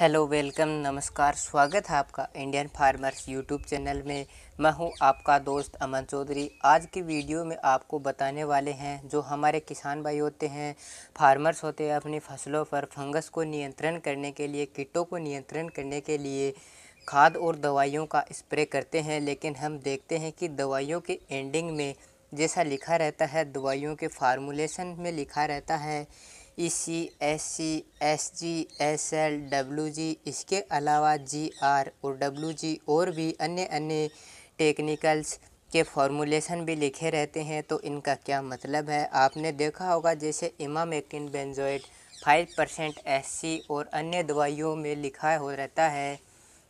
Hello, welcome, नमस्कार, स्वागत है आपका इंडियन फार्मर्स यूट्यूब चैनल में। मैं हूं आपका दोस्त अमन चौधरी। आज की वीडियो में आपको बताने वाले हैं जो हमारे किसान भाई होते हैं, फार्मर्स होते हैं, अपनी फसलों पर फंगस को नियंत्रण करने के लिए, कीटों को नियंत्रण करने के लिए खाद और दवाइयों का स्प्रे करते हैं। लेकिन हम देखते हैं कि दवाइयों के एंडिंग में जैसा लिखा रहता है, दवाइयों के फार्मूलेशन में लिखा रहता है EC, SC, SG, SL, WG, इसके अलावा GR और WG और भी अन्य टेक्निकल्स के फॉर्मूलेशन भी लिखे रहते हैं। तो इनका क्या मतलब है? आपने देखा होगा जैसे इमामेक्टिन बेंजोएट 5% SC और अन्य दवाइयों में लिखा हो रहता है,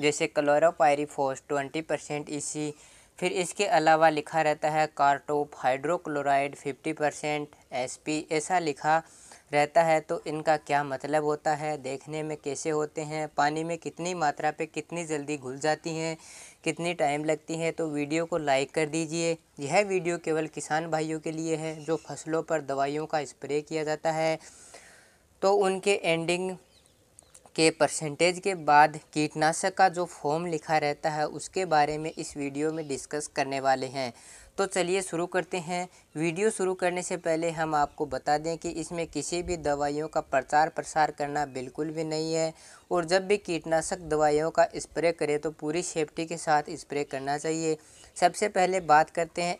जैसे क्लोरोपायरीफोस 20% EC, फिर इसके अलावा लिखा रहता है कार्टोप हाइड्रोक्लोराइड 50% SP, ऐसा लिखा रहता है। तो इनका क्या मतलब होता है? देखने में कैसे होते हैं, पानी में कितनी मात्रा पे कितनी जल्दी घुल जाती हैं, कितनी टाइम लगती है। तो वीडियो को लाइक कर दीजिए। यह वीडियो केवल किसान भाइयों के लिए है जो फसलों पर दवाइयों का स्प्रे किया जाता है तो उनके एंडिंग के परसेंटेज के बाद कीटनाशक का जो फॉर्म लिखा रहता है उसके बारे में इस वीडियो में डिस्कस करने वाले हैं। तो चलिए शुरू करते हैं। वीडियो शुरू करने से पहले हम आपको बता दें कि इसमें किसी भी दवाइयों का प्रचार प्रसार करना बिल्कुल भी नहीं है, और जब भी कीटनाशक दवाइयों का स्प्रे करें तो पूरी सेफ्टी के साथ स्प्रे करना चाहिए। सबसे पहले बात करते हैं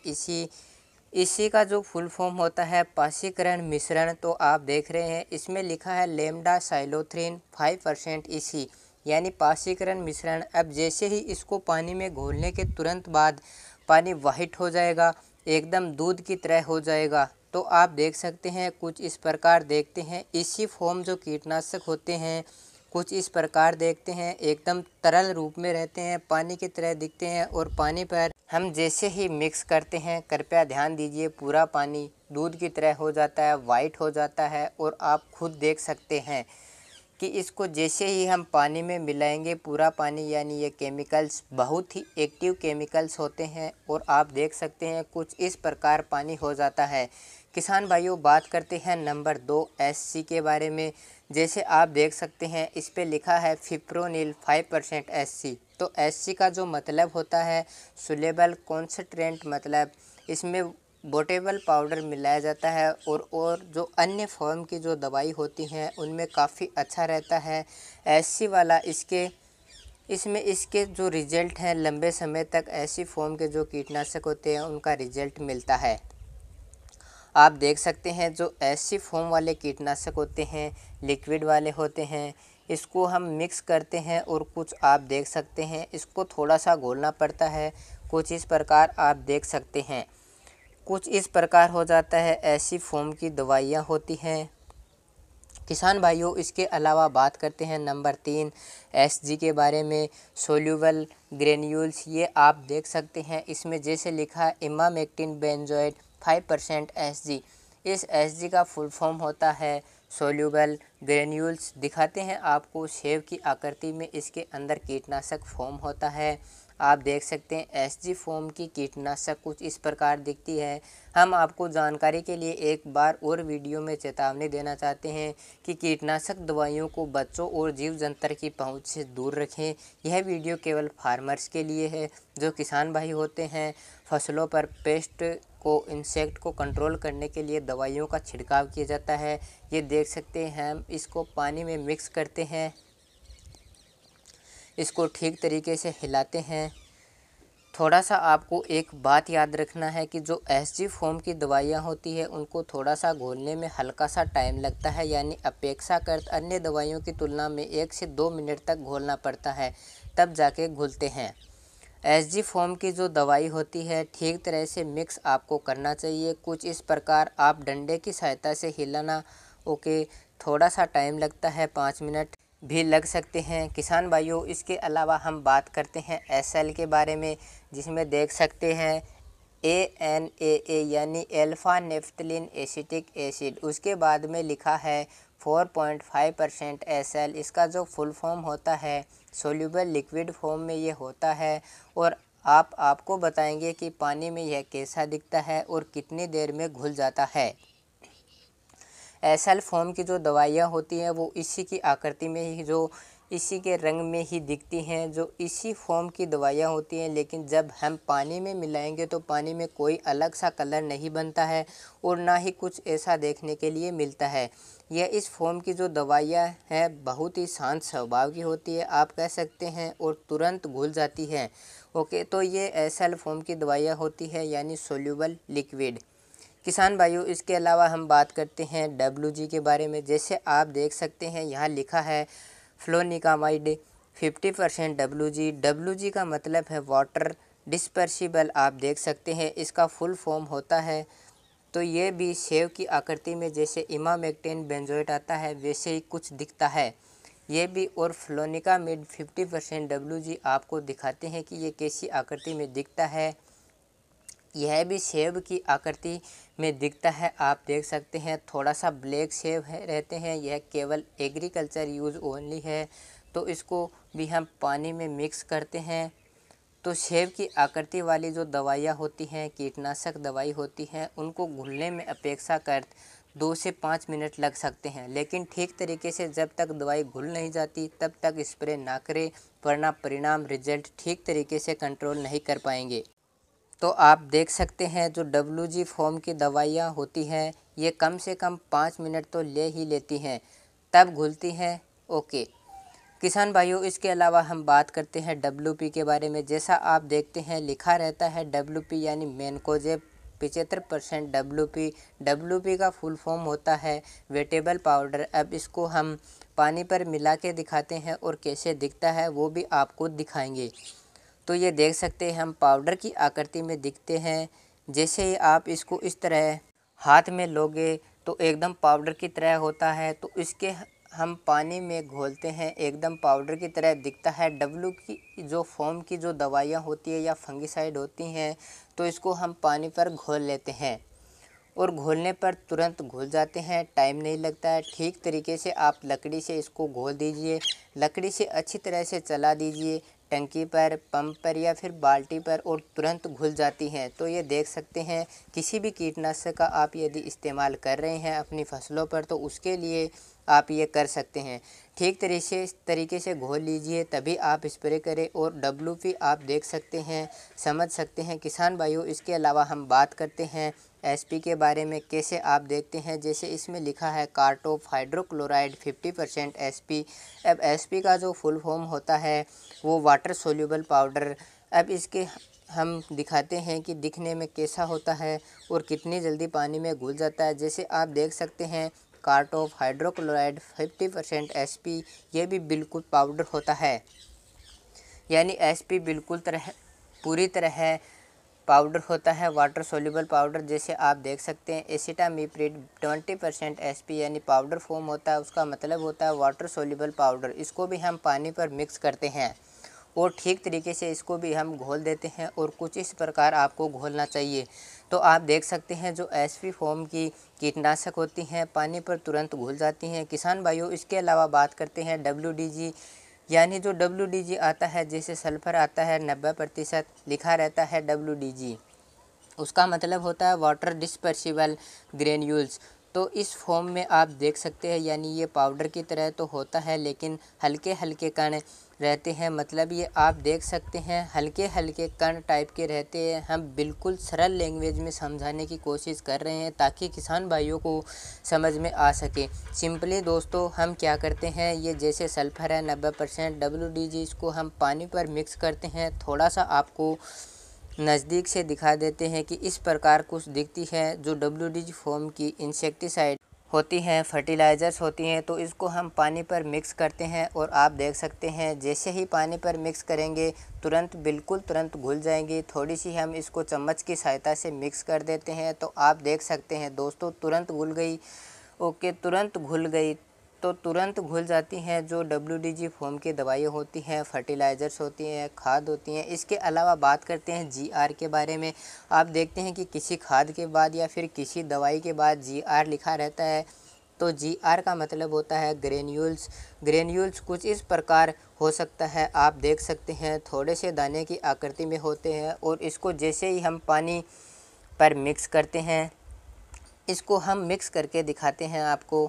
इसी का जो फुल फॉर्म होता है पासीकरण मिश्रण। तो आप देख रहे हैं इसमें लिखा है लैम्डा साइलोथ्रीन 5% EC यानी पासीकरण मिश्रण। अब जैसे ही इसको पानी में घोलने के तुरंत बाद पानी वाइट हो जाएगा, एकदम दूध की तरह हो जाएगा। तो आप देख सकते हैं कुछ इस प्रकार देखते हैं इसी फॉर्म जो कीटनाशक होते हैं कुछ इस प्रकार देखते हैं, एकदम तरल रूप में रहते हैं, पानी की तरह दिखते हैं, और पानी पर हम जैसे ही मिक्स करते हैं, कृपया ध्यान दीजिए, पूरा पानी दूध की तरह हो जाता है, वाइट हो जाता है। और आप खुद देख सकते हैं कि इसको जैसे ही हम पानी में मिलाएंगे पूरा पानी, यानी ये केमिकल्स बहुत ही एक्टिव केमिकल्स होते हैं, और आप देख सकते हैं कुछ इस प्रकार पानी हो जाता है। किसान भाइयों, बात करते हैं नंबर 2 SC के बारे में। जैसे आप देख सकते हैं इस पे लिखा है फिप्रोनिल 5% SC। तो SC का जो मतलब होता है सुलेबल कॉन्सेंट्रेट, मतलब इसमें बोटेबल पाउडर मिलाया जाता है, और जो अन्य फॉर्म की जो दवाई होती हैं उनमें काफ़ी अच्छा रहता है SC वाला। इसके जो रिजल्ट हैं लंबे समय तक SC फॉर्म के जो कीटनाशक होते हैं उनका रिजल्ट मिलता है। आप देख सकते हैं जो SC फॉर्म वाले कीटनाशक होते हैं लिक्विड वाले होते हैं, इसको हम मिक्स करते हैं और कुछ आप देख सकते हैं इसको थोड़ा सा घोलना पड़ता है, कुछ इस प्रकार आप देख सकते हैं कुछ इस प्रकार हो जाता है। SC फॉर्म की दवाइयाँ होती हैं किसान भाइयों। इसके अलावा बात करते हैं नंबर 3 SG के बारे में, सोल्यूबल ग्रेन्यूल्स। ये आप देख सकते हैं इसमें जैसे लिखा है इमामेक्टिन बेंजोएट 5% SG। इस SG का फुल फॉर्म होता है सोल्यूबल ग्रेन्यूल्स। दिखाते हैं आपको सेब की आकृति में इसके अंदर कीटनाशक फॉर्म होता है। आप देख सकते हैं SG फॉर्म की कीटनाशक कुछ इस प्रकार दिखती है। हम आपको जानकारी के लिए एक बार और वीडियो में चेतावनी देना चाहते हैं कि कीटनाशक दवाइयों को बच्चों और जीव जंतु की पहुंच से दूर रखें। यह वीडियो केवल फार्मर्स के लिए है जो किसान भाई होते हैं, फसलों पर पेस्ट को, इंसेक्ट को कंट्रोल करने के लिए दवाइयों का छिड़काव किया जाता है। ये देख सकते हैं हम इसको पानी में मिक्स करते हैं, इसको ठीक तरीके से हिलाते हैं। थोड़ा सा आपको एक बात याद रखना है कि जो SG फॉर्म की दवाइयाँ होती है उनको थोड़ा सा घोलने में हल्का सा टाइम लगता है, यानी अपेक्षाकृत अन्य दवाइयों की तुलना में 1 से 2 मिनट तक घोलना पड़ता है, तब जाके घुलते हैं। SG फॉर्म की जो दवाई होती है ठीक तरह से मिक्स आपको करना चाहिए, कुछ इस प्रकार आप डंडे की सहायता से हिलाना। ओके, थोड़ा सा टाइम लगता है, 5 मिनट भी लग सकते हैं किसान भाइयों। इसके अलावा हम बात करते हैं SL के बारे में, जिसमें देख सकते हैं ANAA यानी अल्फा नेफ्थलीन एसिटिक एसिड, उसके बाद में लिखा है 4.5% SL। इसका जो फुल फॉर्म होता है सोल्यूबल लिक्विड फॉर्म में ये होता है, और आप आपको बताएंगे कि पानी में यह कैसा दिखता है और कितनी देर में घुल जाता है। सेल्फ होम की जो दवाइयाँ होती हैं वो इसी की आकृति में ही, जो इसी के रंग में ही दिखती हैं, जो इसी फॉर्म की दवाइयाँ होती हैं। लेकिन जब हम पानी में मिलाएंगे तो पानी में कोई अलग सा कलर नहीं बनता है और ना ही कुछ ऐसा देखने के लिए मिलता है। यह इस फॉर्म की जो दवाइयाँ हैं बहुत ही शांत स्वभाव की होती है, आप कह सकते हैं, और तुरंत घुल जाती है। ओके, तो ये सेल फॉर्म की दवाइयाँ होती है यानी सोल्यूबल लिक्विड। किसान भाइयों, इसके अलावा हम बात करते हैं WG के बारे में। जैसे आप देख सकते हैं यहाँ लिखा है फ्लोनिकामाइड 50% WG। WG का मतलब है वाटर डिस्पर्सिबल। आप देख सकते हैं इसका फुल फॉर्म होता है। तो ये भी सेव की आकृति में जैसे इमामेक्टिन बेंजोएट आता है वैसे ही कुछ दिखता है ये भी। और फ्लोनिकामिड 50% WG आपको दिखाते हैं कि ये कैसी आकृति में दिखता है। यह भी सेब की आकृति में दिखता है, आप देख सकते हैं थोड़ा सा ब्लैक सेब है रहते हैं। यह केवल एग्रीकल्चर यूज़ ओनली है, तो इसको भी हम पानी में मिक्स करते हैं। तो सेब की आकृति वाली जो दवाइयाँ होती हैं, कीटनाशक दवाई होती हैं, उनको घुलने में अपेक्षाकृत 2 से 5 मिनट लग सकते हैं। लेकिन ठीक तरीके से जब तक दवाई घुल नहीं जाती तब तक स्प्रे ना करें, वरना परिणाम रिजल्ट ठीक तरीके से कंट्रोल नहीं कर पाएंगे। तो आप देख सकते हैं जो WG फॉर्म की दवाइयाँ होती हैं ये कम से कम 5 मिनट तो ले ही लेती हैं, तब घुलती हैं। ओके किसान भाइयों, इसके अलावा हम बात करते हैं WP के बारे में। जैसा आप देखते हैं लिखा रहता है WP यानी मैनकोजेब 75% WP। WP का फुल फॉर्म होता है वेटेबल पाउडर। अब इसको हम पानी पर मिला के दिखाते हैं और कैसे दिखता है वो भी आपको दिखाएंगे। तो ये देख सकते हैं हम पाउडर की आकृति में दिखते हैं। जैसे ही आप इसको इस तरह हाथ में लोगे तो एकदम पाउडर की तरह होता है। तो इसके हम पानी में घोलते हैं, एकदम पाउडर की तरह दिखता है। डब्लू की जो फॉर्म की जो दवाइयाँ होती है या फंगिसाइड होती हैं तो इसको हम पानी पर घोल लेते हैं और घोलने पर तुरंत घुल जाते हैं, टाइम नहीं लगता है। ठीक तरीके से आप लकड़ी से इसको घोल दीजिए, लकड़ी से अच्छी तरह से चला दीजिए टंकी पर, पंप पर या फिर बाल्टी पर, और तुरंत घुल जाती हैं। तो ये देख सकते हैं किसी भी कीटनाशक का आप यदि इस्तेमाल कर रहे हैं अपनी फसलों पर तो उसके लिए आप ये कर सकते हैं। ठीक तरीके से घोल लीजिए तभी आप स्प्रे करें। और WP आप देख सकते हैं, समझ सकते हैं किसान भाइयों। इसके अलावा हम बात करते हैं SP के बारे में। कैसे आप देखते हैं जैसे इसमें लिखा है कार्टोप हाइड्रोक्लोराइड 50% SP। अब SP का जो फुल फॉर्म होता है वो वाटर सोल्यूबल पाउडर। अब इसके हम दिखाते हैं कि दिखने में कैसा होता है और कितनी जल्दी पानी में घुल जाता है। जैसे आप देख सकते हैं कार्टोप हाइड्रोक्लोराइड 50% SP। ये भी बिल्कुल पाउडर होता है यानी SP बिल्कुल तरह पूरी तरह पाउडर होता है, वाटर सोल्यूबल पाउडर। जैसे आप देख सकते हैं एसिटामिप्रिड 20% SP यानी पाउडर फॉर्म होता है, उसका मतलब होता है वाटर सोल्यूबल पाउडर। इसको भी हम पानी पर मिक्स करते हैं और ठीक तरीके से इसको भी हम घोल देते हैं और कुछ इस प्रकार आपको घोलना चाहिए। तो आप देख सकते हैं जो SP फॉर्म की कीटनाशक होती हैं पानी पर तुरंत घुल जाती हैं किसान भाइयों। इसके अलावा बात करते हैं WDG यानी जो WDG आता है जैसे सल्फ़र आता है 90% लिखा रहता है WDG, उसका मतलब होता है वाटर डिस्पर्सिबल ग्रेन्यूल्स। तो इस फॉर्म में आप देख सकते हैं यानी ये पाउडर की तरह तो होता है लेकिन हल्के हल्के कण रहते हैं, मतलब ये आप देख सकते हैं हल्के हल्के कण टाइप के रहते हैं। हम बिल्कुल सरल लैंग्वेज में समझाने की कोशिश कर रहे हैं ताकि किसान भाइयों को समझ में आ सके। सिंपली दोस्तों हम क्या करते हैं, ये जैसे सल्फ़र है 90% WDG, इसको हम पानी पर मिक्स करते हैं। थोड़ा सा आपको नज़दीक से दिखा देते हैं कि इस प्रकार कुछ दिखती है जो WDG फॉर्म की इंसेक्टिसाइड होती हैं, फर्टिलाइज़र्स होती हैं। तो इसको हम पानी पर मिक्स करते हैं और आप देख सकते हैं जैसे ही पानी पर मिक्स करेंगे तुरंत बिल्कुल तुरंत घुल जाएंगे। थोड़ी सी हम इसको चम्मच की सहायता से मिक्स कर देते हैं तो आप देख सकते हैं दोस्तों तुरंत घुल गई। ओके, तुरंत घुल गई तो तुरंत घुल जाती हैं जो WDG फॉर्म की दवाइयाँ होती हैं, फर्टिलाइज़र्स होती हैं, खाद होती हैं। इसके अलावा बात करते हैं GR के बारे में। आप देखते हैं कि किसी खाद के बाद या फिर किसी दवाई के बाद GR लिखा रहता है। तो GR का मतलब होता है ग्रेन्यूल्स। ग्रेन्यूल्स कुछ इस प्रकार हो सकता है, आप देख सकते हैं थोड़े से दाने की आकृति में होते हैं। और इसको जैसे ही हम पानी पर मिक्स करते हैं इसको हम मिक्स करके दिखाते हैं आपको।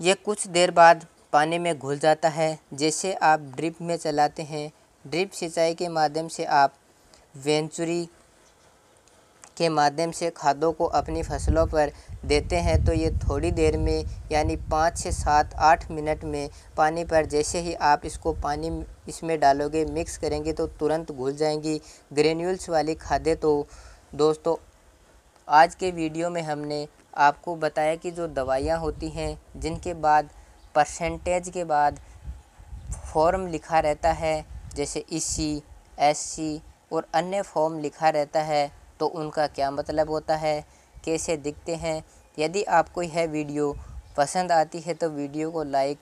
ये कुछ देर बाद पानी में घुल जाता है। जैसे आप ड्रिप में चलाते हैं, ड्रिप सिंचाई के माध्यम से आप वेंचुरी के माध्यम से खादों को अपनी फसलों पर देते हैं तो ये थोड़ी देर में यानी 5 से 7-8 मिनट में पानी पर, जैसे ही आप इसको पानी इसमें डालोगे मिक्स करेंगे तो तुरंत घुल जाएंगी ग्रेन्यूल्स वाली खादें। तो दोस्तों आज के वीडियो में हमने आपको बताया कि जो दवाइयाँ होती हैं जिनके बाद परसेंटेज के बाद फॉर्म लिखा रहता है, जैसे EC, SC और अन्य फॉर्म लिखा रहता है, तो उनका क्या मतलब होता है, कैसे दिखते हैं। यदि आपको यह वीडियो पसंद आती है तो वीडियो को लाइक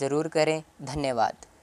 ज़रूर करें। धन्यवाद।